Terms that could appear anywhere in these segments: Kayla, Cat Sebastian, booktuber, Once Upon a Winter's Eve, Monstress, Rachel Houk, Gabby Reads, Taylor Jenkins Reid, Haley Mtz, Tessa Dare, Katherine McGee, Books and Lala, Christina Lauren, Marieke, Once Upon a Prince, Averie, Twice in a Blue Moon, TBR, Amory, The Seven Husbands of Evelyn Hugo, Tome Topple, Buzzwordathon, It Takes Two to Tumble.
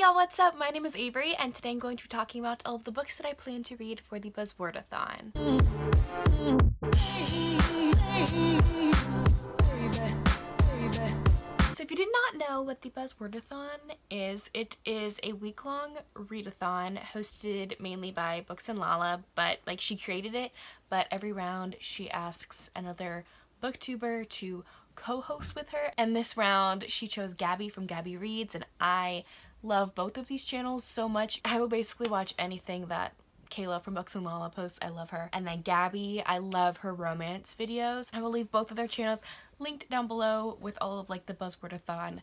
Hey y'all, what's up? My name is Averie and today I'm going to be talking about all of the books that I plan to read for the Buzzwordathon. So if you did not know what the Buzzwordathon is, it is a week-long readathon hosted mainly by Books and Lala, but like she created it, but every round she asks another booktuber to co-host with her, and this round she chose Gabby from Gabby Reads, and I love both of these channels so much. I will basically watch anything that Kayla from Books and Lala posts. I love her. And then Gabby, I love her romance videos. I will leave both of their channels linked down below with all of like the Buzzwordathon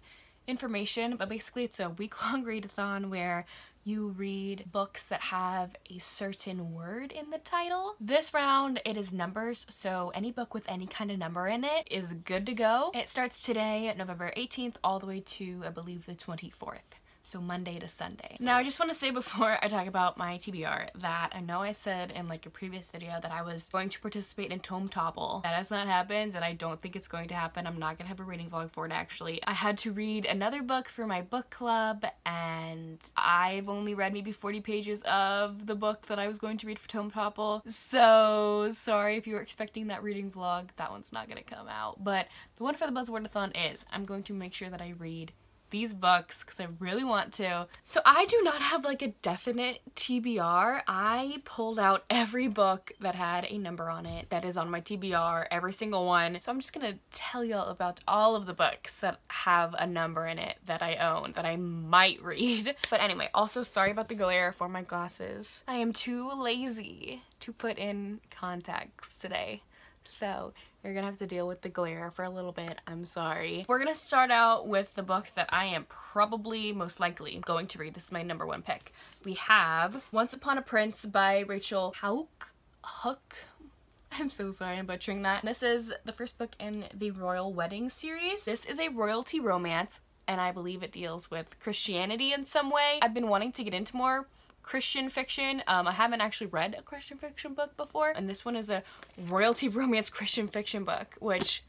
information, but basically it's a week-long readathon where you read books that have a certain word in the title. This round it is numbers, so any book with any kind of number in it is good to go. It starts today, November 18th, all the way to I believe the 24th. So Monday to Sunday. Now I just want to say before I talk about my TBR that I know I said in like a previous video that I was going to participate in Tome Topple. That has not happened and I don't think it's going to happen. I'm not gonna have a reading vlog for it actually. I had to read another book for my book club and I've only read maybe 40 pages of the book that I was going to read for Tome Topple. So sorry if you were expecting that reading vlog, that one's not gonna come out. But the one for the Buzzwordathon is I'm going to make sure that I read these books because I really want to. So I do not have like a definite TBR. I pulled out every book that had a number on it that is on my TBR, every single one. So I'm just gonna tell y'all about all of the books that have a number in it that I own, that I might read. But anyway, also sorry about the glare for my glasses. I am too lazy to put in contacts today. So you're gonna have to deal with the glare for a little bit, I'm sorry. We're gonna start out with the book that I am probably most likely going to read. This is my number one pick. We have Once Upon a Prince by Rachel Houk. I'm so sorry I'm butchering that. This is the first book in the Royal Wedding series. This is a royalty romance and I believe it deals with Christianity in some way. I've been wanting to get into more Christian fiction. I haven't actually read a Christian fiction book before, and this one is a royalty romance Christian fiction book, which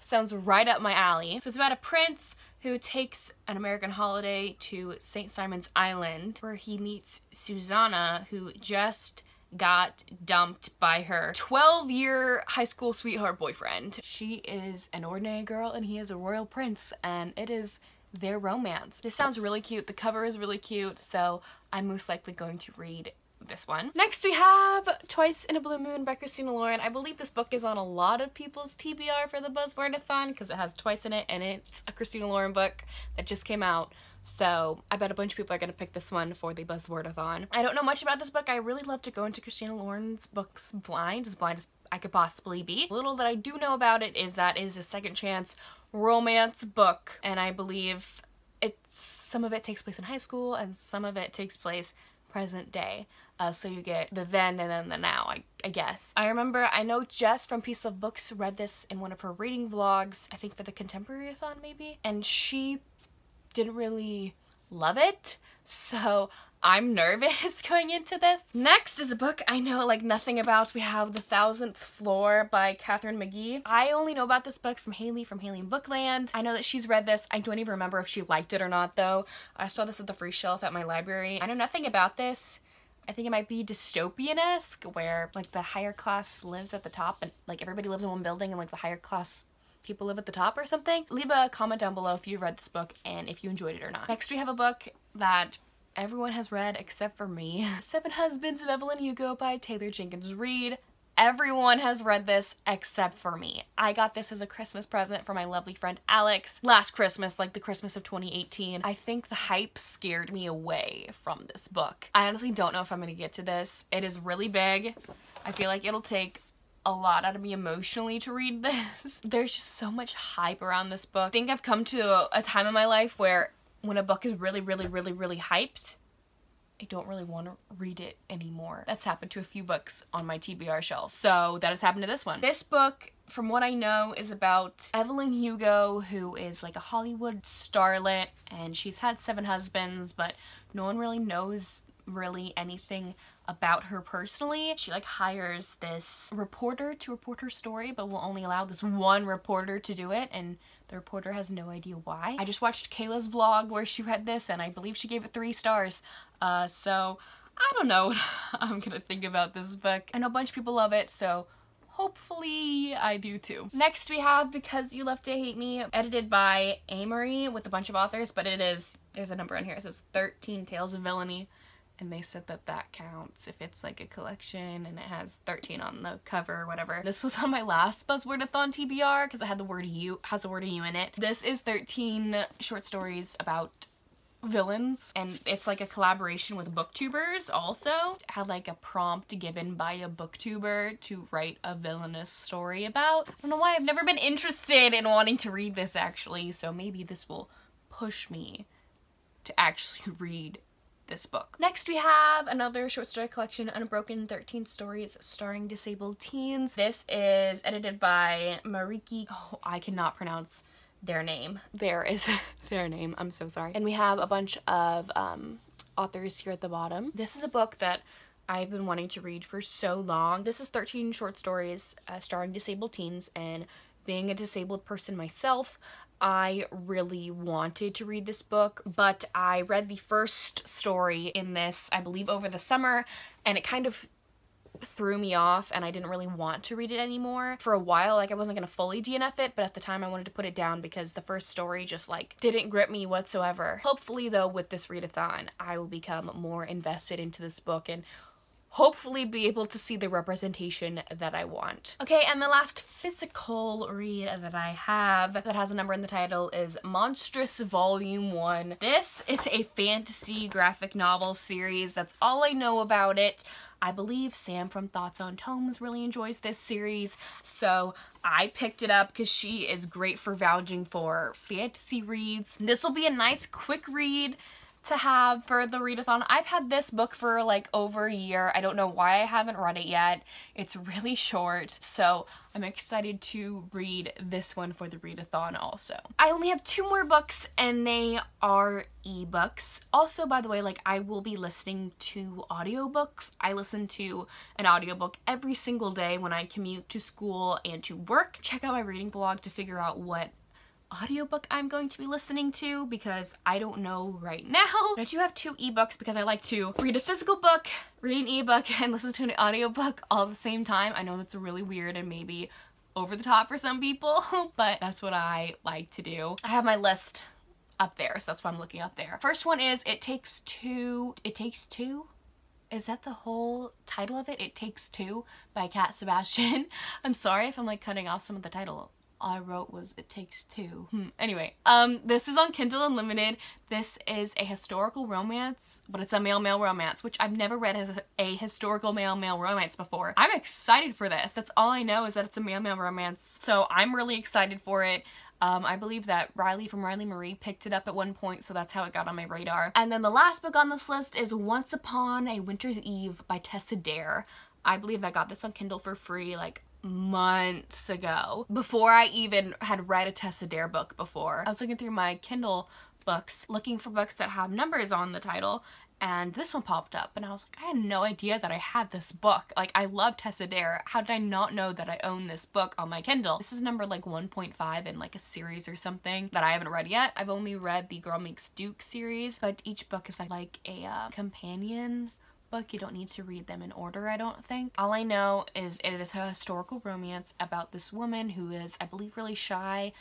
sounds right up my alley. So it's about a prince who takes an American holiday to St. Simon's Island, where he meets Susanna, who just got dumped by her 12-year high school sweetheart boyfriend. She is an ordinary girl, and he is a royal prince, and it is their romance. This sounds really cute. The cover is really cute, so I'm most likely going to read this one. Next we have Twice in a Blue Moon by Christina Lauren. I believe this book is on a lot of people's TBR for the Buzzwordathon because it has twice in it and it's a Christina Lauren book that just came out. So I bet a bunch of people are gonna pick this one for the Buzzwordathon. I don't know much about this book. I really love to go into Christina Lauren's books blind as I could possibly be. Little that I do know about it is that it is a second chance romance book, and I believe some of it takes place in high school and some of it takes place present day. So you get the then and then the now, I guess. I remember, I know Jess from Piece of Books read this in one of her reading vlogs, I think for the Contemporary-a-thon maybe, and she didn't really love it, so I'm nervous going into this. Next is a book I know like nothing about. We have The 1000th Floor by Katherine McGee. I only know about this book from Haley in Bookland. I know that she's read this. I don't even remember if she liked it or not though. I saw this at the free shelf at my library. I know nothing about this. I think it might be dystopian-esque where like the higher class lives at the top and like everybody lives in one building and like the higher class people live at the top or something. Leave a comment down below if you read this book and if you enjoyed it or not. Next we have a book that everyone has read except for me. Seven Husbands of Evelyn Hugo by Taylor Jenkins Reid. Everyone has read this except for me. I got this as a Christmas present for my lovely friend Alex last Christmas, like the Christmas of 2018. I think the hype scared me away from this book. I honestly don't know if I'm gonna get to this. It is really big. I feel like it'll take a lot out of me emotionally to read this. There's just so much hype around this book. I think I've come to a time in my life where when a book is really hyped, I don't really want to read it anymore. That's happened to a few books on my TBR shelf, so that has happened to this one. This book, from what I know, is about Evelyn Hugo, who is like a Hollywood starlet, and she's had 7 husbands, but no one really knows anything about her personally. She like hires this reporter to report her story, but will only allow this one reporter to do it, and The reporter has no idea why. I just watched Kayla's vlog where she read this and I believe she gave it 3 stars. So I don't know what I'm gonna think about this book. I know a bunch of people love it, so hopefully I do too. Next we have Because You Left to Hate Me, edited by Amory with a bunch of authors, but it is, there's a number on here, it says 13 Tales of Villainy, and they said that that counts if it's like a collection and it has 13 on the cover or whatever. This was on my last Buzzwordathon TBR because I had the word you, has the word you in it. This is 13 short stories about villains, and it's like a collaboration with booktubers. Also it had like a prompt given by a booktuber to write a villainous story about. I don't know why I've never been interested in wanting to read this actually, so maybe this will push me to actually read this book. Next we have another short story collection, Unbroken, 13 stories starring disabled teens. This is edited by Marieke. Oh, I cannot pronounce their name. There is their name, I'm so sorry. And we have a bunch of authors here at the bottom. This is a book that I've been wanting to read for so long. This is 13 short stories starring disabled teens, and being a disabled person myself, I really wanted to read this book, but I read the first story in this, I believe, over the summer, and it kind of threw me off and I didn't really want to read it anymore. For a while, like, I wasn't gonna fully DNF it, but at the time I wanted to put it down because the first story just like didn't grip me whatsoever. Hopefully though, with this readathon, I will become more invested into this book and hopefully be able to see the representation that I want. Okay, and the last physical read that I have that has a number in the title is Monstress Volume 1. This is a fantasy graphic novel series. That's all I know about it. I believe Sam from Thoughts on Tomes really enjoys this series, so I picked it up because she is great for vouching for fantasy reads. This will be a nice quick read to have for the readathon. I've had this book for like over a year. I don't know why I haven't read it yet. It's really short, so I'm excited to read this one for the readathon also. I only have 2 more books and they are ebooks. Also, by the way, like, I will be listening to audiobooks. I listen to an audiobook every single day when I commute to school and to work. Check out my reading blog to figure out what audiobook I'm going to be listening to because I don't know right now. I do have 2 ebooks because I like to read a physical book, read an ebook, and listen to an audiobook all at the same time. I know that's really weird and maybe over the top for some people, but that's what I like to do. I have my list up there, so that's why I'm looking up there. First one is It Takes Two. It Takes Two? Is that the whole title of it? It Takes Two by Cat Sebastian. I'm sorry if I'm like cutting off some of the title. All I wrote was It Takes Two. Anyway, this is on Kindle Unlimited. This is a historical romance, but it's a male-male romance, which I've never read as a historical male-male romance before. I'm excited for this. That's all I know is that it's a male-male romance, so I'm really excited for it. I believe that Riley from Riley Marie picked it up at one point, so that's how it got on my radar. And then the last book on this list is Once Upon a Winter's Eve by Tessa Dare. I believe I got this on Kindle for free, like, months ago, before I even had read a Tessa Dare book before. I was looking through my Kindle books, looking for books that have numbers on the title, and this one popped up and I was like, I had no idea that I had this book. Like, I love Tessa Dare. How did I not know that I own this book on my Kindle? This is number like 1.5 in like a series or something that I haven't read yet. I've only read the Girl Makes Duke series, but each book is like a companion book. You don't need to read them in order, I don't think. All I know is it is a historical romance about this woman who is, I believe, really shy.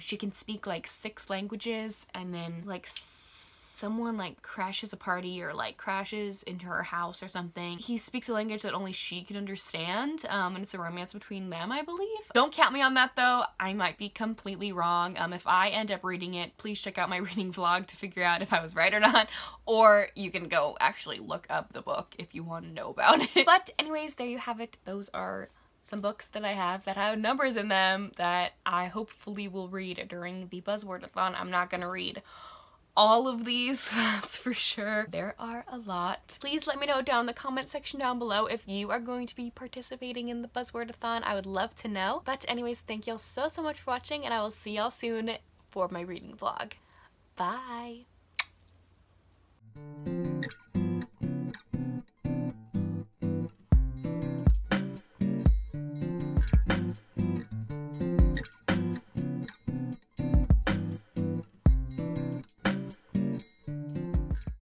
She can speak like 6 languages, and then like someone like crashes a party or like crashes into her house or something. He speaks a language that only she can understand, and it's a romance between them, I believe. Don't count me on that though. I might be completely wrong. If I end up reading it, please check out my reading vlog to figure out if I was right or not, or you can go actually look up the book if you want to know about it. But anyways, there you have it. Those are some books that I have that have numbers in them that I hopefully will read during the Buzzwordathon. I'm not gonna read all of these, that's for sure. There are a lot. Please let me know down in the comment section down below if you are going to be participating in the Buzzwordathon. I would love to know. But anyways, thank y'all so much for watching, and I will see y'all soon for my reading vlog. Bye!